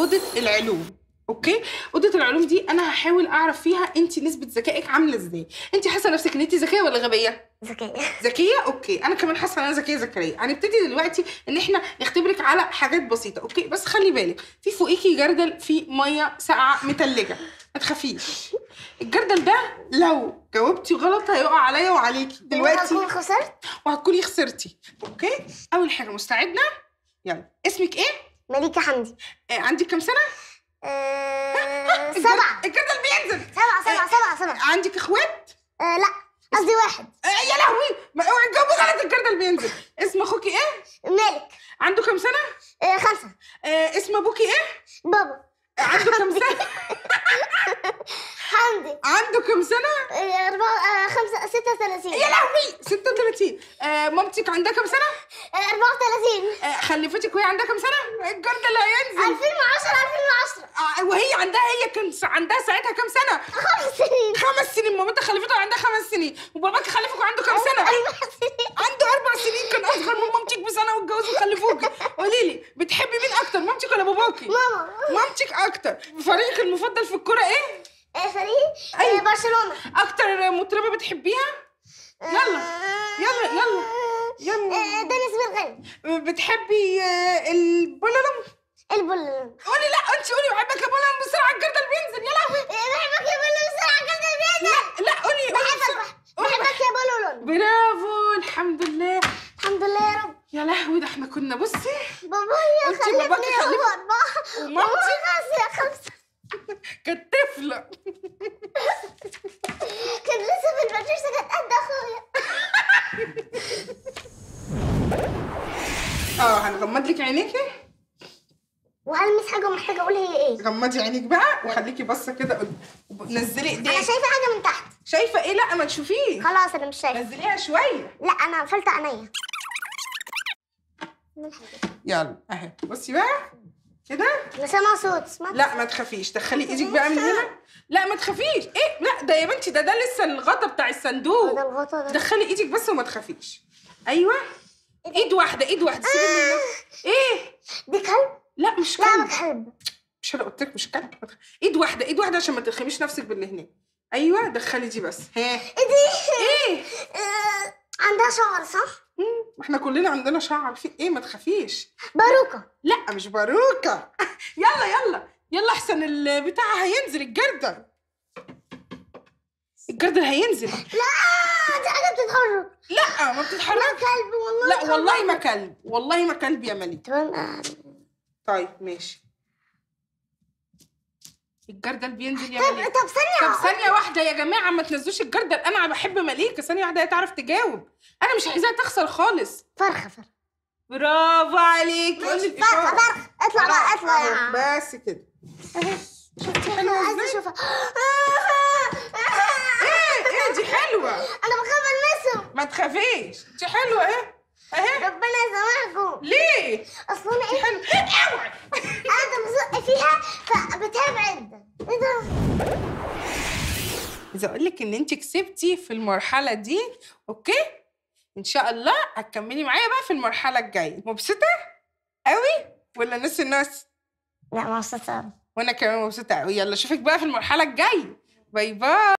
اوضه العلوم. اوكي، اوضه العلوم دي انا هحاول اعرف فيها انت نسبه ذكائك عامله ازاي. انت حاسه نفسك ان انت ذكيه ولا غبيه؟ ذكيه. ذكيه، اوكي. انا كمان حاسه ان انا ذكيه. زكريا، هنبتدي دلوقتي ان احنا نختبرك على حاجات بسيطه. اوكي، بس خلي بالك في فوقيكي جردل فيه ميه ساقعه متلجه، ما تخافيش. الجردل ده لو جاوبتي غلط هيقع عليا وعليكي دلوقتي، هكون خسرت وهتكوني خسرتي. اوكي، اول حاجه مستعده؟ يلا. اسمك ايه؟ مليكه حمدي. عندك كام سنه؟ 7. الجردل بينزل. سبعة. عندك اخوات؟ لا، قصدي واحد. يا لهوي، ما اوعي تجاوبي غلط، الجردل بينزل. اسم اخوكي ايه؟ مالك. عنده كام سنه؟ 5. اسم ابوكي ايه؟ بابا. عنده كام سنه؟ حمدي. عنده كام سنه؟ 36. يا لهوي، 36. مامتك عندها كام سنه؟ 34. خلفتك وهي عندها كام سنه؟ الجردل هينزل. 2010. وهي عندها، هي كان عندها ساعتها كام سنة؟ 5 سنين. 5 سنين. مامتها خلفتها وعندها 5 سنين، وباباك خلفك وعنده كام سنة؟ 4 سنين. عنده 4 سنين، كان أصغر من مامتك بسنة واتجوزوا وخلفوكي. قولي لي، بتحبي مين أكتر، مامتك ولا باباكي؟ ماما. مامتك أكتر. فريقك المفضل في الكورة إيه؟ فريق برشلونة. أكتر مطربة بتحبيها؟ يلا يلا يلا يلا. دنيس بالغني. بتحبي البولولم؟ البولولم. قولي لا، انت قولي بحبك يا بولولم بسرعه، الجردل بينزل. يا لهوي، بحبك يا بولولم بسرعه، الجردل بينزل. لا قولي، بحبك يا بولولم. برافو، الحمد لله الحمد لله يا رب. يا لهوي، ده احنا كنا، بصي بابايا خلفني هو 4 ومامتي 5. كانت طفله، كان لسه في البطريرسه، كانت قد اخويا. هنغمض لك عينيكي وهلمس حاجه ومحتاجه اقول هي ايه. غمضي عينيك بقى وخليكي بصه كده، نزلي ايديك. انا شايفه حاجه من تحت. شايفه ايه؟ لا ما تشوفيه. خلاص انا مش شايفه. نزليها شويه. لا انا قفلت عينيا. يلا اهي، بصي بقى كده. انا سامعه صوت. سمعت؟ لا ما تخافيش، دخلي ايديك بقى من هنا. لا ما تخافيش. ايه؟ لا ده يا بنتي، ده لسه الغطا بتاع الصندوق. ده الغطا ده. دخلي ايديك بس وما تخافيش. ايوه، ايد واحده ايد واحده. ايه دي؟ كلب؟ لا مش كلب. لا بتحب. مش انا قلت لك مش كلب؟ ايد واحده ايد واحده عشان ما تلخميش نفسك باللي هناك. ايوه دخلي دي بس. ها دي ايه؟ عندها شعر صح؟ احنا كلنا عندنا شعر. في ايه؟ ما تخافيش. باروكه. لا مش باروكه. يلا يلا يلا، احسن البتاع هينزل، الجردل الجردل هينزل. لا دي حاجه بتتحرك. لا ما بتتحرك. ما كلب والله. لا والله ما كلب، والله ما كلب يا مليك. تمام. طيب ماشي، الجردل بينزل يا مليكة. طب ثانية واحدة يا جماعة، ما تنزلوش الجردل، أنا بحب مليكة. ثانية واحدة، هي تعرف تجاوب، أنا مش عايزاها تخسر خالص. فرخة. برافو عليكي. فرخة. اطلع بقى، اطلع يا عم. بس كده أهي، شفتي حلوة إزاي؟ أشوفها. إيه دي حلوة؟ أنا بخاف ألمسهم. ما تخافيش، دي حلوة أهي. ربنا يسامحكم. ليه؟ اصل انا ايه؟ اوعي. انا بزق فيها فبتبعد. ايه ده؟ عايزه اقول لك ان انت كسبتي في المرحله دي. اوكي؟ ان شاء الله هتكملي معايا بقى في المرحله الجايه. مبسوطه؟ قوي ولا نص النص؟ لا مبسوطه. وانا كمان مبسوطه قوي. يلا اشوفك بقى في المرحله الجايه. باي باي.